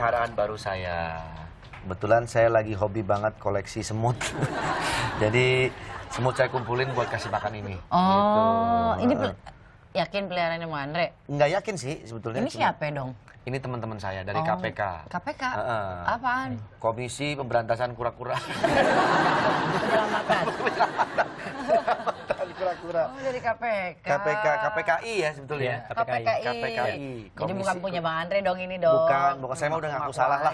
peliharaan baru saya. Kebetulan saya lagi hobi banget koleksi semut. Jadi semut saya kumpulin buat kasih makan ini. Oh, gitu. Ini yakin peliharaannya Bang Andre? Nggak yakin sih sebetulnya. Ini siapa dong? Ini teman-teman saya dari KPK. KPK? Apaan? Komisi Pemberantasan Kura-Kura. Penyelamatan. Penyelamatan kura-kura. Oh, dari KPK. KPKI ya sebetulnya. Ya, KPKI. Jadi bukan punya Bang Andre dong ini dong. Bukan saya mah udah ngaku salah lah.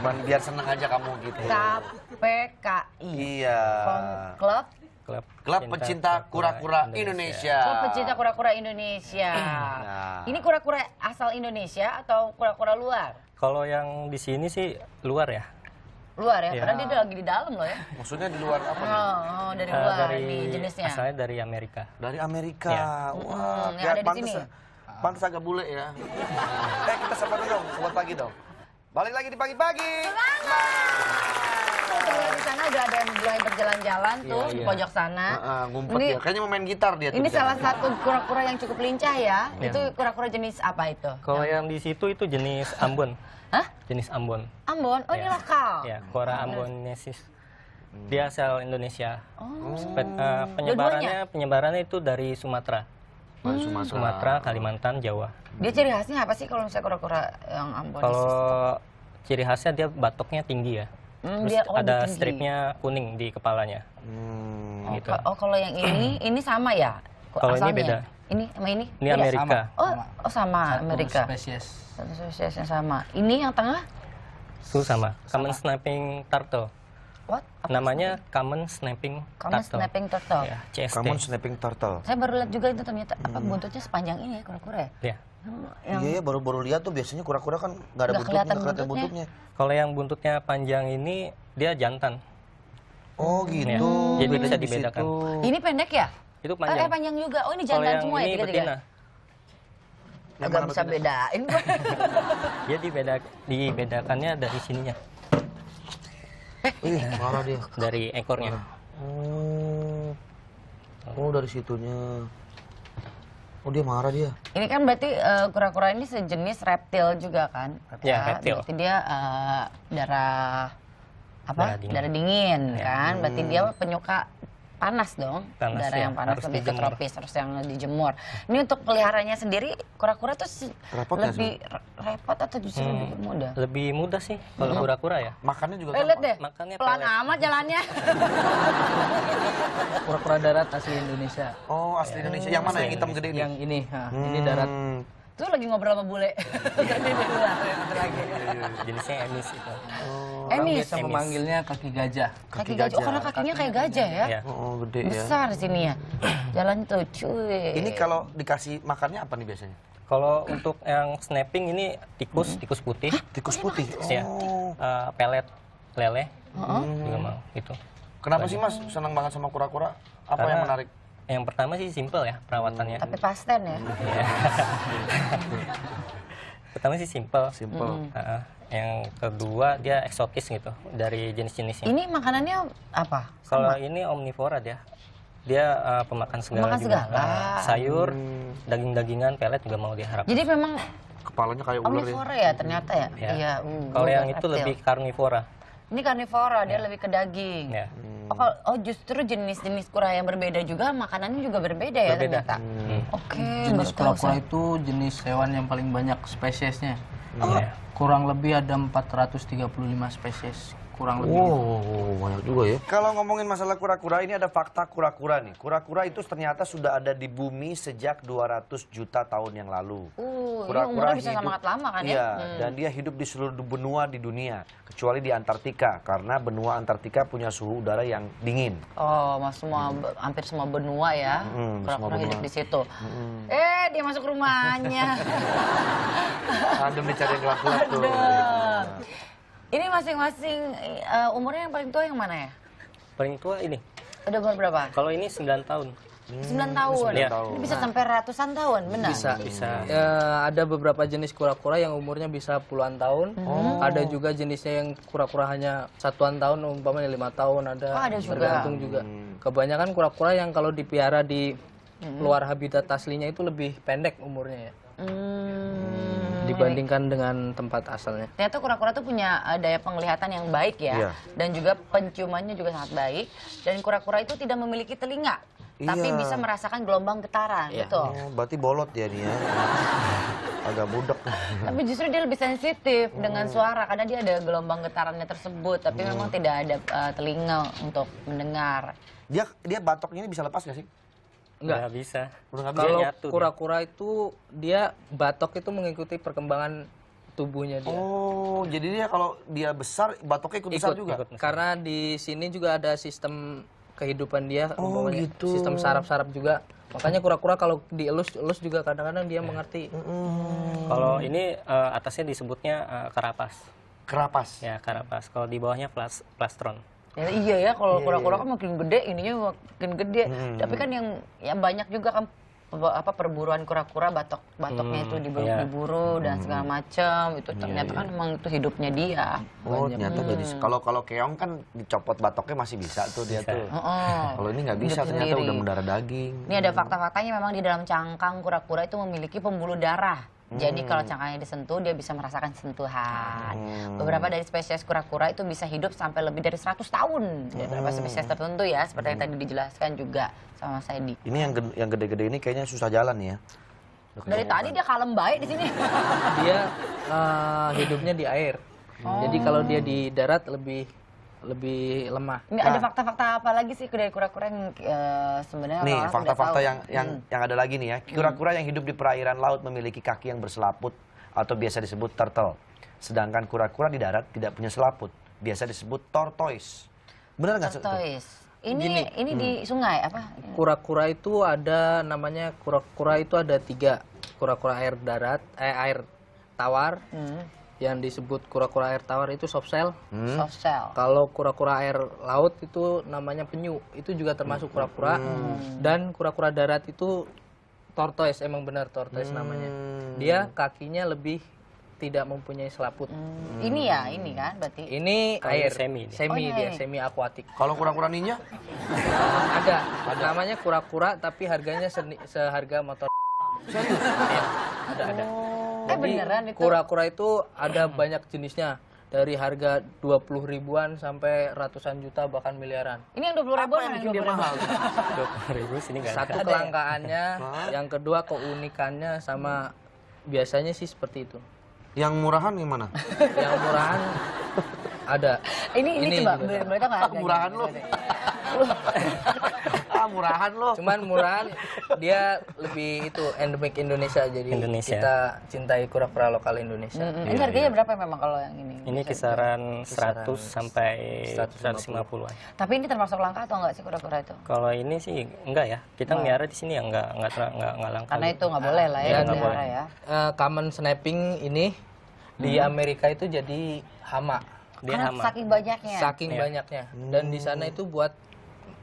Cuman biar seneng aja kamu gitu. KPKI. Iya. Klub Pencinta Kura-Kura Indonesia. Klub Pencinta Kura-Kura Indonesia. Nah. Ini kura-kura asal Indonesia atau kura-kura luar? Kalau yang di sini sih luar ya. Luar ya? Padahal dia lagi di dalam loh ya. Maksudnya di luar apa? Oh, dari luar nih jenisnya. Asalnya dari Amerika. Dari Amerika. Ya. Wah, ya, pantas agak bule ya. Kita sapa dong, selamat pagi dong. Balik lagi di pagi-pagi. Di sana udah ada yang mulai berjalan-jalan tuh di pojok sana. Ngumpet ini, ya. Kayaknya mau main gitar dia. Ini salah satu kura-kura yang cukup lincah ya. Itu kura-kura jenis apa itu? Kalau yang di situ itu jenis Ambon. Hah? Jenis Ambon. Ambon? Oh, ini lokal. Ya, kura Ambonensis. Dia asal Indonesia. Oh. Penyebarannya itu dari Sumatera. Sumatera, Kalimantan, Jawa. Dia ciri khasnya apa sih kalau misalnya kura-kura yang Ambonensis? Kalau ciri khasnya dia batoknya tinggi ya. Terus ada stripnya kuning di kepalanya. Gitu. Oh, kalau yang ini sama ya? Kalau ini beda. Ini sama ini? Ini Amerika. Oh, sama Amerika. Satu spesies yang sama. Ini yang tengah? Itu sama. Common snapping turtle. What? Namanya common snapping turtle. Common snapping turtle. Common snapping turtle. Saya baru lihat juga itu ternyata apa buntutnya sepanjang ini ya kura-kura ya? Iya, baru-baru lihat tuh biasanya kura-kura kan nggak ada buntutnya, kelihatan buntutnya. Kalau yang buntutnya panjang ini dia jantan. Oh gitu. Ya, jadi bisa dibedakan. Ini pendek ya? Itu panjang. Panjang juga. Oh ini jantan semua ya tiga-tiga. Agak bisa bedain. Dia dibedakannya dari sininya. Ih, marah dia. Dari ekornya. Oh dari situnya. Oh dia marah dia. Ini kan berarti kura-kura ini sejenis reptil juga kan? Iya reptil. Berarti dia darah dingin kan? Berarti dia penyuka panas dong. Panas, darah yang panas lebih ke tropis, harus yang dijemur. Ini untuk peliharanya sendiri kura-kura tuh lebih repot atau justru lebih mudah? Lebih mudah sih kalau kura-kura ya. Makannya juga gampang. Pelan amat jalannya. Kura-kura darat asli Indonesia. Oh asli Indonesia. Yang mana yang hitam gede ini? Yang ini. Ini darat. Itu lagi ngobrol sama bule. Jenisnya emis itu. Emis. Biasa memanggilnya kaki gajah. Kaki gajah. Oh, karena kakinya kayak gajah ya. Oh, gede ya. Besar sini ya. Jalan tuh cuy. Ini kalau dikasih makannya apa nih biasanya? Kalau untuk yang snapping ini tikus putih. Tikus putih. Iya. Pelet lele. Juga mau gitu. Kenapa sih Mas senang banget sama kura-kura? Apa yang menarik? Yang pertama sih simple ya perawatannya. Tapi pasten ya. Pertama sih simple. Simple. Yang kedua dia eksotis gitu dari jenis-jenisnya. Ini makanannya apa? Kalau ini omnivora dia. Dia pemakan segala juga. Sayur, daging-dagingan, pelet juga mau diharapkan. Jadi memang kepalanya kayak ular. Omnivora ya ternyata ya. Iya. Kalau yang itu lebih karnivora. Ini karnivora, dia lebih ke daging. Oh justru jenis-jenis kura yang berbeda juga, makanannya juga berbeda ya ternyata? Oke, jenis kura-kura itu jenis hewan yang paling banyak spesiesnya. Kurang lebih ada 435 spesies. Kurang lebih. Wow, banyak juga ya. Kalau ngomongin masalah kura-kura, ini ada fakta kura-kura nih. Kura-kura itu ternyata sudah ada di bumi sejak 200 juta tahun yang lalu. Kura-kura bisa sangat lama kan ya? Iya, dan dia hidup di seluruh benua di dunia, kecuali di Antartika karena benua Antartika punya suhu udara yang dingin. Oh, hampir semua benua ya. Kura-kura hidup di situ. Dia masuk rumahnya. Adem dicari gelap-gelap tuh. Ini masing-masing umurnya yang paling tua yang mana ya? Paling tua ini. Udah berapa? Kalau ini 9 tahun. 9 tahun? Ya. Ini bisa sampai ratusan tahun, benar? Bisa. Ada beberapa jenis kura-kura yang umurnya bisa puluhan tahun. Ada juga jenisnya yang kura-kura hanya satuan tahun, umpamanya 5 tahun. Ada juga. Tergantung juga. Kebanyakan kura-kura yang kalau dipiara di luar habitat aslinya itu lebih pendek umurnya ya. dibandingkan dengan tempat asalnya. Ternyata kura-kura tuh punya daya penglihatan yang baik ya, dan juga penciumannya juga sangat baik. Dan kura-kura itu tidak memiliki telinga, tapi bisa merasakan gelombang getaran, betul. Oh, berarti bolot ya dia. Agak budak. Tapi justru dia lebih sensitif dengan suara, karena dia ada gelombang getarannya tersebut. Tapi memang tidak ada telinga untuk mendengar. Dia batoknya ini bisa lepas nggak sih? Nggak bisa. Kalau kura-kura itu dia batok itu mengikuti perkembangan tubuhnya dia. Oh, jadi dia kalau dia besar batoknya ikut besar juga. Ikut. Karena di sini juga ada sistem kehidupan dia, gitu. Sistem saraf-saraf juga. Makanya kura-kura kalau dielus-elus juga kadang-kadang dia mengerti. Kalau ini atasnya disebutnya karapas. Karapas? Ya, karapas. Kalau di bawahnya plastron. Ya, iya ya, kalau kura-kura kan makin gede, ininya makin gede. Tapi kan yang banyak juga kan perburuan kura-kura, batok-batoknya itu diburu-buru dan segala macam. Itu ternyata kan memang itu hidupnya dia. Oh, ternyata jadi kalau keong kan dicopot batoknya masih bisa tuh dia tuh. Kalau ini nggak bisa, ternyata udah mendarah daging. Ini ada fakta-faktanya, memang di dalam cangkang kura-kura itu memiliki pembuluh darah. Jadi kalau cangkangnya disentuh, dia bisa merasakan sentuhan. Beberapa dari spesies kura-kura itu bisa hidup sampai lebih dari 100 tahun. Beberapa spesies tertentu ya, seperti yang tadi dijelaskan juga sama Mas Edi. Ini yang gede-gede ini kayaknya susah jalan ya. Dari tadi dia kalem baik di sini. Dia hidupnya di air. Jadi kalau dia di darat lebih lemah. Ini ada fakta-fakta apa lagi sih dari kura-kura yang sebenarnya? Nih fakta-fakta yang ada lagi nih ya. Kura-kura yang hidup di perairan laut memiliki kaki yang berselaput atau biasa disebut turtle. Sedangkan kura-kura di darat tidak punya selaput, biasa disebut tortoise. Benar nggak? Tortoise. Ini di sungai apa? Kura-kura itu ada namanya tiga. Kura-kura air darat, air tawar. Yang disebut kura-kura air tawar itu soft shell. Kalau kura-kura air laut itu namanya penyu. Itu juga termasuk kura-kura. Dan kura-kura darat itu tortoise, emang benar tortoise namanya. Dia kakinya lebih tidak mempunyai selaput. Ini ya, ini kan berarti? Ini air, semi akuatik. Kalau kura-kura ninja? Ada. Namanya kura-kura tapi harganya seharga motor. Serius? Ya, ada. Jadi kura-kura itu ada banyak jenisnya, dari harga 20 ribuan sampai ratusan juta bahkan miliaran. Ini yang 20 ribuan yang bikin dia mahal. 20 ribu sini nggak ada. Satu kelangkaannya, yang kedua keunikannya, sama biasanya sih seperti itu. Yang murahan gimana? Yang murahan ada. Ini coba mereka nggak ada. Murahan lo. Murahan loh. Cuman murahan dia lebih itu endemik Indonesia, jadi kita cintai kura-kura lokal Indonesia. Ini harganya berapa memang kalau yang ini? Ini kisaran 100 sampai 150-an. Tapi ini termasuk langka atau enggak sih kura-kura itu? Kalau ini sih enggak ya. Kita miara di sini ya enggak langka. Karena itu enggak boleh lah ya. Common snapping ini di Amerika itu jadi hama. Karena saking banyaknya. Dan di sana itu buat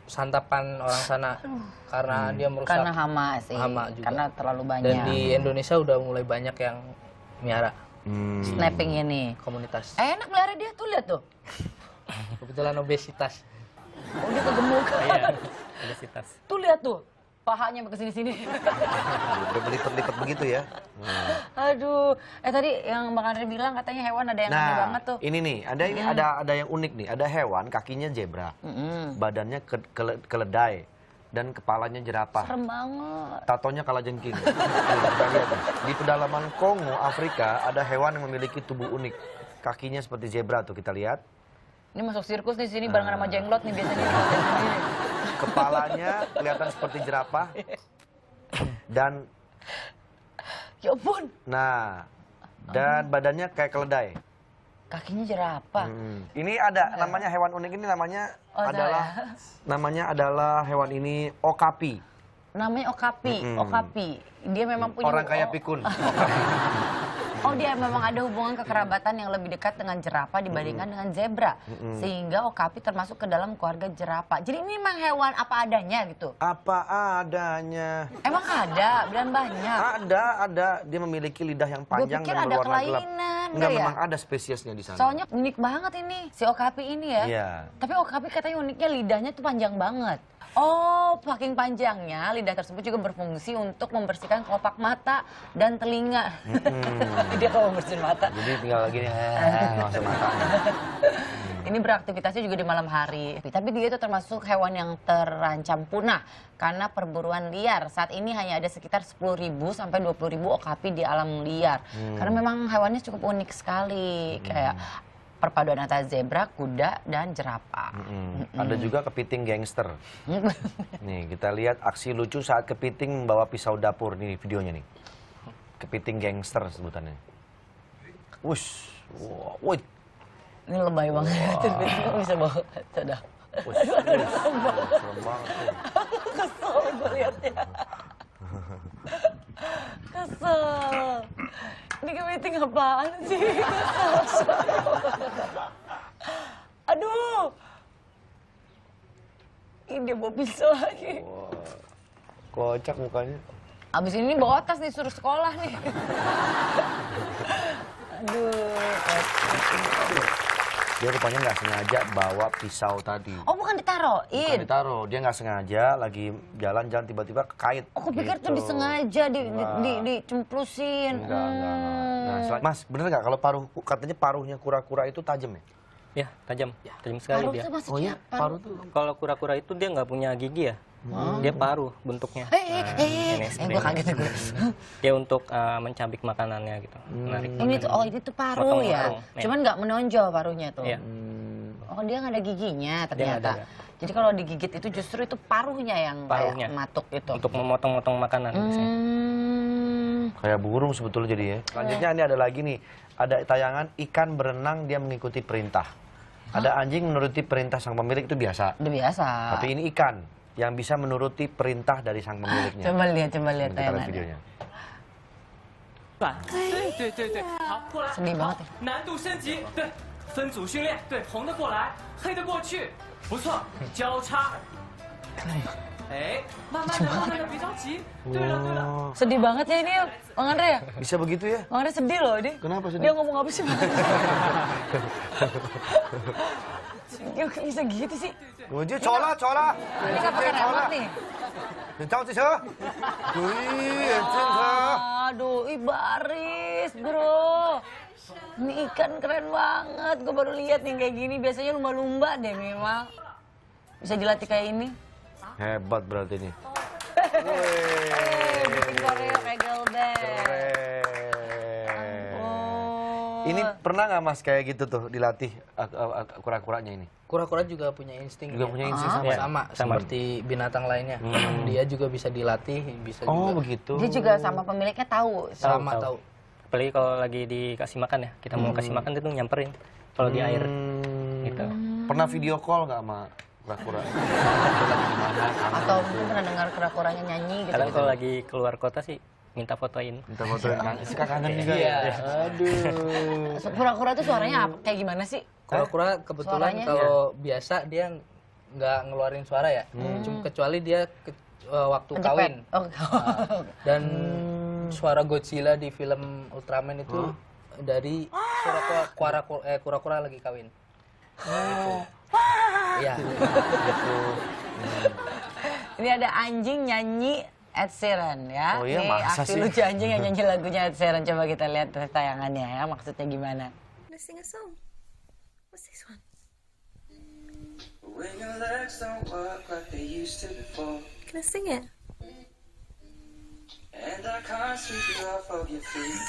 santapan orang sana, karena dia merusak. Karena hama juga. Karena terlalu banyak. Dan di Indonesia udah mulai banyak yang miara snapping ini. Komunitas. Enak melihara dia tuh, lihat tuh. Kebetulan obesitas. Oh, dia kegemuk. Iya, obesitas. Tuh lihat tuh, pahanya ke sini-sini. Udah melipet-lipet begitu ya. Aduh, tadi yang Bang Andre bilang katanya hewan ada yang aneh banget tuh. Ini nih, ada yang unik nih. Ada hewan kakinya zebra, badannya keledai, dan kepalanya jerapah. Serem banget. Tatonya kalajengking. Di pedalaman Kongo, Afrika, ada hewan yang memiliki tubuh unik. Kakinya seperti zebra tuh, kita lihat. Ini masuk sirkus di sini barengan sama jenglot nih biasanya. Kepalanya kelihatan seperti jerapah. Dan dan badannya kayak keledai. Kakinya jerapah. Ini ada namanya hewan unik ini namanya hewan ini okapi. Namanya okapi. Okapi. Dia memang punya orang kaya pikun. Oh, dia memang ada hubungan kekerabatan yang lebih dekat dengan jerapah dibandingkan dengan zebra. Sehingga okapi termasuk ke dalam keluarga jerapah. Jadi ini memang hewan apa adanya gitu? Apa adanya. Emang ada? Dan banyak? Ada. Dia memiliki lidah yang panjang dan berwarna gelap. Gue pikir ada kelainan. Enggak, memang ada spesiesnya di sana. Soalnya unik banget ini, si okapi ini ya. Tapi okapi katanya uniknya lidahnya tuh panjang banget. Oh, saking panjangnya lidah tersebut juga berfungsi untuk membersihkan kelopak mata dan telinga. Dia kalau membersihin mata. Jadi tinggal gini, ngosok mata. Ini beraktivitasnya juga di malam hari. Tapi dia itu termasuk hewan yang terancam punah karena perburuan liar. Saat ini hanya ada sekitar 10.000 sampai 20.000 okapi di alam liar. Karena memang hewannya cukup unik sekali, kayak perpaduan antara zebra, kuda, dan jerapah. Ada juga kepiting gangster. Nih, kita lihat aksi lucu saat kepiting membawa pisau dapur. Nih videonya nih. Kepiting gangster sebutannya. Wush. Wait. Ini lebay banget. Kepiting bisa bawa pisau dapur. Wush. Serem banget. Kesel gue liatnya. Kesel. Ini kepiting apaan sih? Aduh. Ini dia bawa pisau lagi. Wow. Kocak mukanya. Abis ini bawa tas nih, suruh sekolah nih. Aduh. Dia rupanya nggak sengaja bawa pisau tadi. Oh, bukan ditaruhin? Bukan ditaruh, dia nggak sengaja lagi jalan-jalan tiba-tiba kait. Oh, aku pikir tuh disengaja dicemplusin. Enggak. Nah, Mas, bener nggak kalau paruh, katanya paruhnya kura-kura itu tajam ya? Ya, tajam. Tajam sekali paruh dia. Oh iya, paruh tuh. Kalau kura-kura itu dia nggak punya gigi ya, dia paruh bentuknya. Gue kaget gue. Dia untuk mencabik makanannya gitu. Ini tuh, ini tuh paruh ya? Cuman nggak menonjol paruhnya tuh. Oh, dia nggak ada giginya ternyata. Jadi kalau digigit itu justru itu paruhnya yang kayak matuk itu. Untuk memotong-motong makanan. Kayak burung sebetulnya jadi ya. Selanjutnya ini ada lagi nih. Ada tayangan ikan berenang, dia mengikuti perintah. Ada anjing menuruti perintah sang pemilik, itu biasa. Itu biasa. Tapi ini ikan yang bisa menuruti perintah dari sang pemiliknya. Coba lihat tayangannya. Videonya. Sedih banget ya. Sedih banget ya ini, Bang Andre ya? Bisa begitu ya? Bang Andre sedih loh ini. Kenapa sedih? Dia ngomong apa sih? Bisa gitu sih? Uji, cola. Ini gak pakai remote nih. Aduh, baris bro. Ini ikan keren banget, gue baru lihat nih kayak gini. Biasanya lumba-lumba deh memang. Bisa dilatih kayak ini. Hebat berarti ini. Bikin Korea regal deh. Ini pernah nggak Mas kayak gitu tuh dilatih kura-kuranya ini? Kura-kura juga punya insting. Juga punya insting sama seperti binatang lainnya. Dia juga bisa dilatih, bisa juga. Oh begitu. Dia juga sama pemiliknya tahu. Sama tahu. Apalagi kalau lagi dikasih makan ya, kita mau kasih makan itu nyamperin. Kalau di air, gitu. Pernah video call nggak sama kura-kura? Atau mungkin pernah dengar kura-kuranya nyanyi gitu. Kadang kalau lagi keluar kota sih minta fotoin. Suka kangen juga ya. Aduh. Kura-kura tuh suaranya kayak gimana sih? Kura-kura kebetulan kalau biasa dia nggak ngeluarin suara ya. Cuma kecuali dia waktu kawin. Dan suara Godzilla di film Ultraman itu dari kura-kura lagi kawin. Ya. Ini ada anjing nyanyi Ed Sheeran ya. Oh iya, masa sih? Aksi lucu anjing yang nyanyi lagunya Ed Sheeran. Coba kita lihat tayangannya ya, maksudnya gimana. Let's sing a song. What's this one? When your legs don't work like they used to before. Can I sing it? And I can't sweep you off of your feet.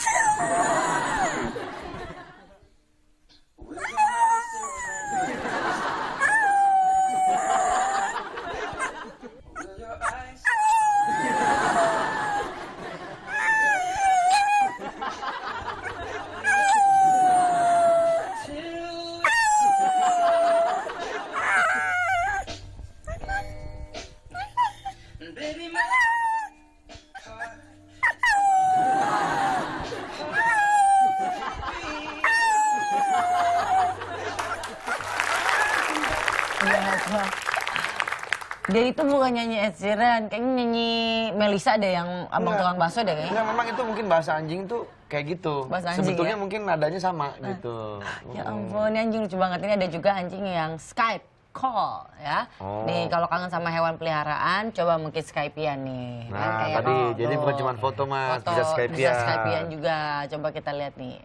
Jadi itu bukan nyanyi Ed Sheeran, kayaknya nyanyi Melisa deh yang abang tukang bakso deh kayaknya. Memang itu mungkin bahasa anjing tuh kayak gitu. Bahasa anjing sebetulnya ya? Mungkin nadanya sama gitu. Ya ampun, ini anjing lucu banget. Ini ada juga anjing yang Skype. call ya. Oh. Nih kalau kangen sama hewan peliharaan, coba mungkin Skype-an nih. Nah, kan, kayak tadi oh, jadi bukan cuma foto mas, foto, bisa Skype-an. Bisa Skype-an juga. Coba kita lihat nih.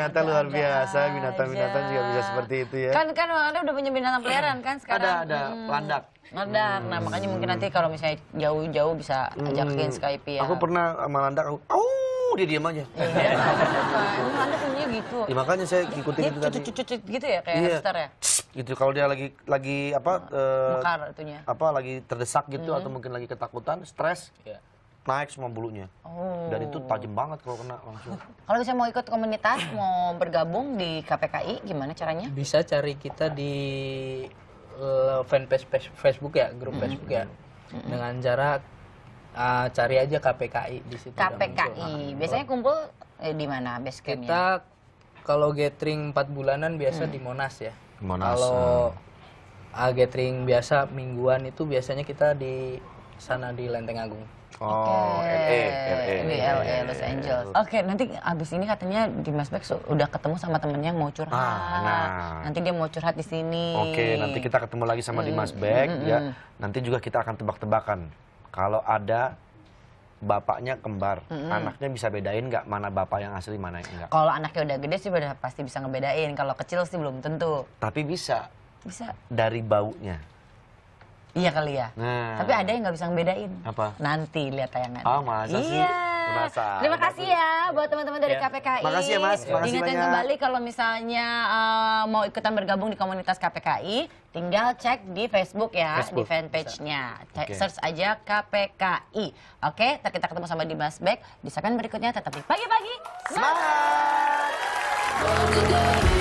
Ternyata luar biasa, binatang-binatang juga bisa seperti itu ya. Kan Anda udah punya binatang peliharaan kan sekarang? Ada, landak. Landak, nah makanya mungkin nanti kalau misalnya jauh-jauh bisa ajakin Skype ya. Aku pernah sama landak, dia diam aja. Iya, landak punya gitu. Ya, makanya saya ngikutin itu tadi. Cucut-cucut gitu ya, kayak hamster ya? Gitu, kalau dia lagi apa, lagi terdesak gitu atau mungkin lagi ketakutan, stres. Naik semua bulunya, dan itu tajam banget kalau kena langsung. Kalau bisa mau ikut komunitas, mau bergabung di KPKI, gimana caranya? Bisa cari kita di fanpage Facebook ya, grup Facebook ya, dengan cara cari aja KPKI di situ. KPKI, biasanya kumpul di mana base campnya? Kita kalau gathering 4 bulanan biasa di Monas ya. Monas. Kalau gathering biasa mingguan itu biasanya kita di sana di Lenteng Agung. Oh, LA, Los Angeles. Oke, nanti abis ini katanya Dimas Beck udah ketemu sama temennya yang mau curhat. Nanti dia mau curhat di sini. Oke, nanti kita ketemu lagi sama Dimas Beck ya. Nanti juga kita akan tebak-tebakan. Kalau ada bapaknya kembar, anaknya bisa bedain nggak mana bapak yang asli mana yang enggak? Kalau anaknya udah gede sih pasti bisa ngebedain. Kalau kecil sih belum tentu. Tapi bisa. Bisa. Dari baunya. Iya kali ya, tapi ada yang nggak bisa ngebedain. Apa? Nanti lihat tayangan. Ah, masa sih? Penasaran. Terima kasih ya buat teman-teman dari KPKI. Makasih ya mas, makasih banyak. Ingatkan kembali kalau misalnya mau ikutan bergabung di komunitas KPKI, tinggal cek di Facebook ya, di fanpage-nya. Search aja KPKI. Oke, kita ketemu sama Dimas Beck. Di segmen berikutnya tetap di Pagi-Pagi Semangat.